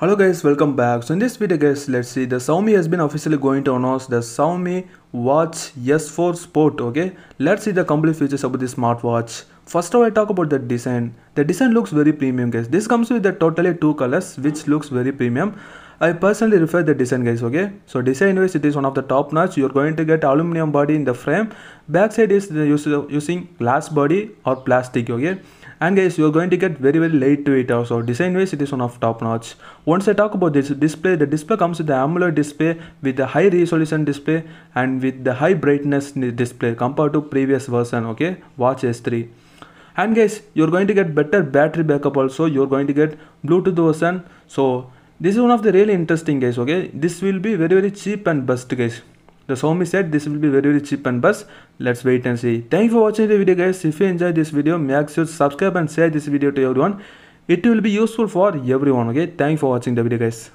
Hello guys, welcome back. So in this video guys, let's see, the Xiaomi has been officially going to announce the Xiaomi Watch S4 Sport. Okay, let's see the complete features about this smartwatch. First of all, I talk about the design. The design looks very premium guys. This comes with the totally 2 colors which looks very premium. I personally prefer the design guys. Okay, so design wise it is one of the top notch. You're going to get aluminum body in the frame. Backside is using glass body or plastic. Okay, and guys, you're going to get very light to it also. Design wise it is one of top notch. Once I talk about this display, the display comes with the AMOLED display with the high resolution display and with the high brightness display compared to previous version. Okay, Watch S3. And guys, you're going to get better battery backup also. You're going to get Bluetooth version. So this is one of the really interesting guys. Okay, this will be very cheap and best guys. The Xiaomi said this will be very cheap and best. Let's wait and see. Thank you for watching the video guys. If you enjoyed this video, make sure to subscribe and share this video to everyone. It will be useful for everyone. Okay, thank you for watching the video guys.